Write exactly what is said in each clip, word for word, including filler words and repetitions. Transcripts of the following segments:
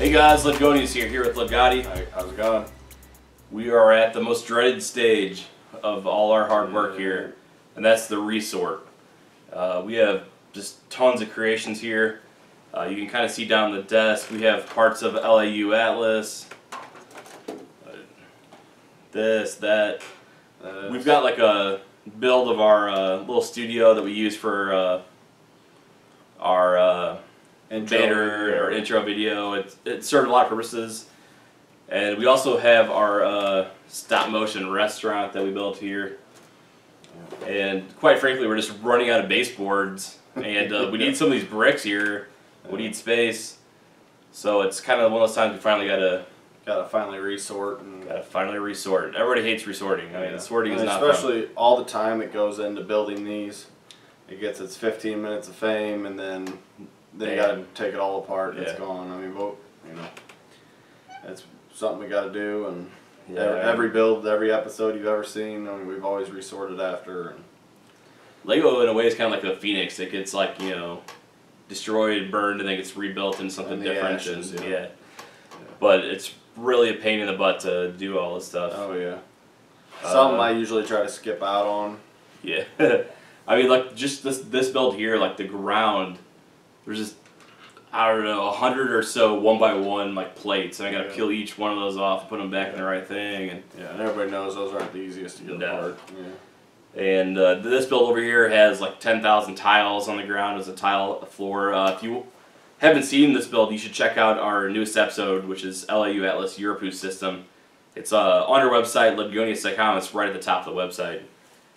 Hey guys, Ludgonious here, here with Ludgotti. Hi, how's it going? We are at the most dreaded stage of all our hard work here, and that's the resort. Uh, we have just tons of creations here. Uh, you can kind of see down the desk, we have parts of L A U Atlas, this, that. Uh, We've got like a build of our uh, little studio that we use for uh, our uh, banner or intro video. It, it served a lot of purposes. And we also have our uh, stop motion restaurant that we built here. And quite frankly, we're just running out of baseboards. And uh, we need some of these bricks here. We need space. So it's kind of one of those times we finally got to Gotta finally resort. And Gotta finally resort. Everybody hates resorting. I mean, yeah. Sorting is not fun. Especially all the time it goes into building these. It gets its fifteen minutes of fame, and then then Damn. you gotta take it all apart. And yeah. It's gone. I mean, well, you know, it's something we gotta do. And yeah. every, every build, every episode you've ever seen, I mean, we've always resorted after. And Lego, in a way, is kind of like a phoenix. It gets like you know destroyed, burned, and then gets rebuilt in something and different. Ashes, and, yeah. yeah, but it's really a pain in the butt to do all this stuff. Oh yeah. Uh, Something I usually try to skip out on. Yeah. I mean, like just this this build here, like the ground, there's just I don't know a hundred or so one by one like plates, and I gotta yeah. peel each one of those off, put them back yeah. in the right thing, and yeah, and everybody knows those aren't the easiest to get apart. Yeah. And uh, this build over here has like ten thousand tiles on the ground as a tile floor. Uh, if you haven't seen this build, you should check out our newest episode, which is L A U Atlas Europeus System. It's uh, on our website, Ludgonious dot com. It's right at the top of the website.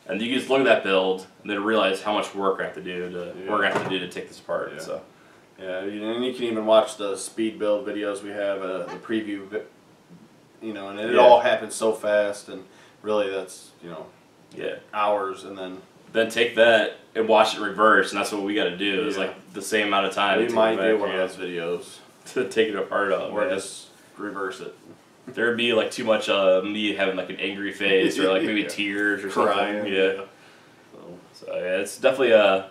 And you can just look at that build and then realize how much work I have to do to, yeah. work I have to do to take this apart. Yeah. So. Yeah, and you can even watch the speed build videos we have, uh, the preview, you know, and it yeah. all happens so fast, and really that's, you know, yeah. hours, and then... Then take that and watch it reverse, and that's what we got to do. It's yeah. like the same amount of time. We might do one of those videos to take it apart of, or just reverse it. There'd be like too much uh, me having like an angry face, or like maybe yeah. tears or Crying. something. Yeah. yeah. So, so yeah, it's definitely a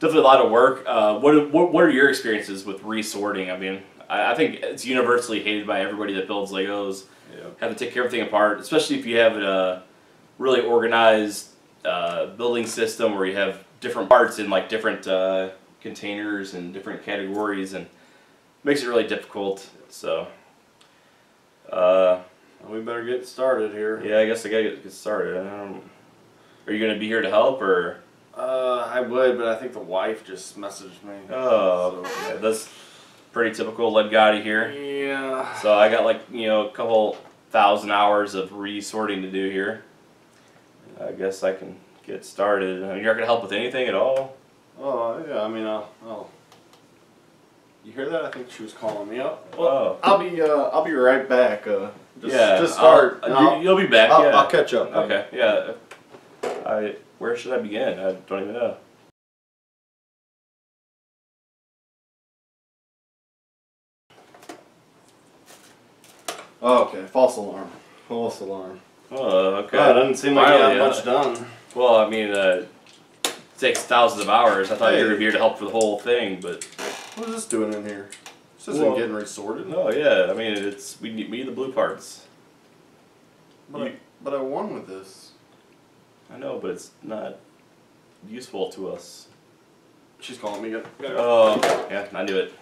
definitely a lot of work. Uh, what what what are your experiences with resorting? I mean, I, I think it's universally hated by everybody that builds Legos. Yeah. Having to take everything apart, especially if you have a really organized Uh, building system where you have different parts in like different uh, containers and different categories, and makes it really difficult. So uh, we better get started here. Yeah, I guess I gotta get started. I don't, are you gonna be here to help or? Uh, I would, but I think the wife just messaged me. Oh, so, yeah, that's pretty typical Ludgotti here. Yeah. So I got like you know a couple thousand hours of resorting to do here. I guess I can get started. I mean, you're not gonna help with anything at all? Oh yeah, I mean, I'll. I'll... You hear that? I think she was calling me up. Well, oh. I'll be. Uh, I'll be right back. Uh, just, yeah. Just start. I'll, I'll, you'll be back. I'll, yeah. I'll catch up. Okay. Yeah. I. Where should I begin? I don't even know. Oh, okay. False alarm. False alarm. Oh, okay. Well, it doesn't seem like you got much done. Well, I mean, uh, it takes thousands of hours. I thought hey. you were here to help for the whole thing, but... What is this doing in here? This isn't well, getting resorted. No, yeah. I mean, it's we need, we need the blue parts. But, you, I, but I won with this. I know, but it's not useful to us. She's calling me up. Oh, yeah, I knew it.